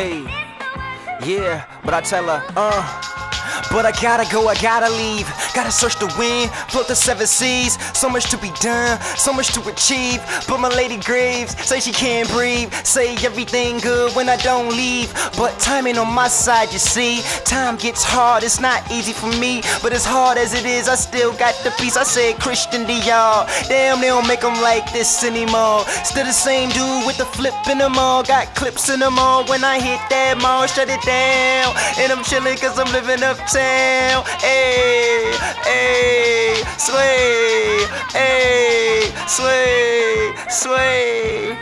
Hey, yeah, but I tell her, but I gotta go, I gotta leave. Gotta search the wind, float the seven seas. So much to be done, so much to achieve. But my lady Graves, say she can't breathe. Say everything good when I don't leave. But timing on my side, you see. Time gets hard, it's not easy for me. But as hard as it is, I still got the peace. I said Christian Dior, damn, they don't make them like this anymore. Still the same dude with the flip in them all. Got clips in them all. When I hit that mall, shut it down. And I'm chilling cause I'm living uptown. Ayy, ayy, sway, ayy, sway, sway.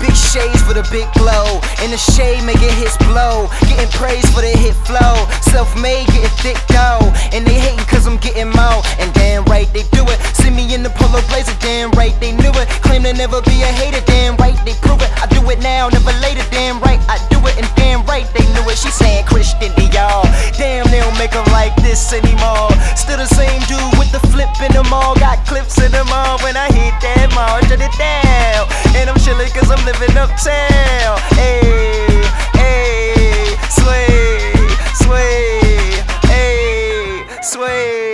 Big shades for the big glow. In the shade making hits blow. Getting praise for the hit flow. Self-made getting thick dough. And they hating cause I'm getting mo. And damn right they do it. See me in the polo blazer, damn right they knew it. Claim to never be a hater, damn right they prove it. I do it now, never later, damn right I do it. And damn right they knew it. She saying Christian Dior, damn they don't make them like this anymore. Still the same dude with the flip in them all. Got clips in them all. When I hit that mall, shut it down. And I'm chilling cause I'm living uptown. Ayy, ayy, sway, sway, ayy, sway.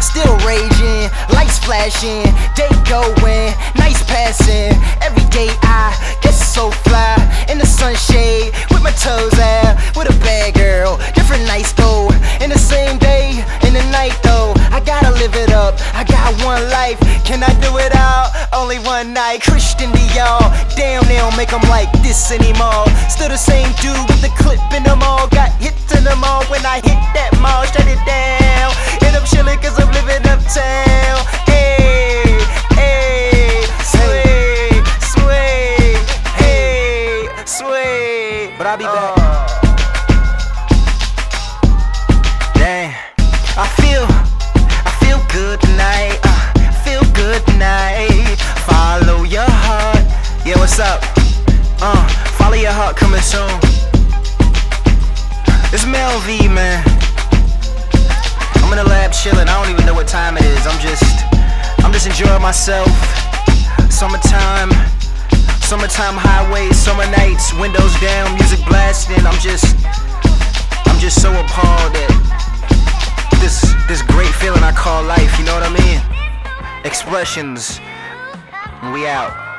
Still raging, lights flashing, day going, nights passing. Every day I get so fly in the sunshade with my toes out with a bad girl. Different nights go in the same day, in the night though. I gotta live it up. I got one life. Can I do it all? Only one night. Christian Dior, damn, they don't make them like this anymore. Still the same dude with the clip in them all. Got hits in them all. When I hit that mall, shut it down. And I'm chilling cause I'm living uptown. Ayy, ayy, sway, sway, ayy, sway. But I'll be back. Damn, I feel good tonight. I feel good tonight. Follow your heart. Yeah, what's up? Follow your heart coming soon. It's Mel V, man. I'm in the lab chilling, I don't even know what time it is. I'm just enjoying myself. Summertime, summertime highways, summer nights, windows down, music blasting. I'm just so appalled at this great feeling I call life, you know what I mean? Expressions, we out.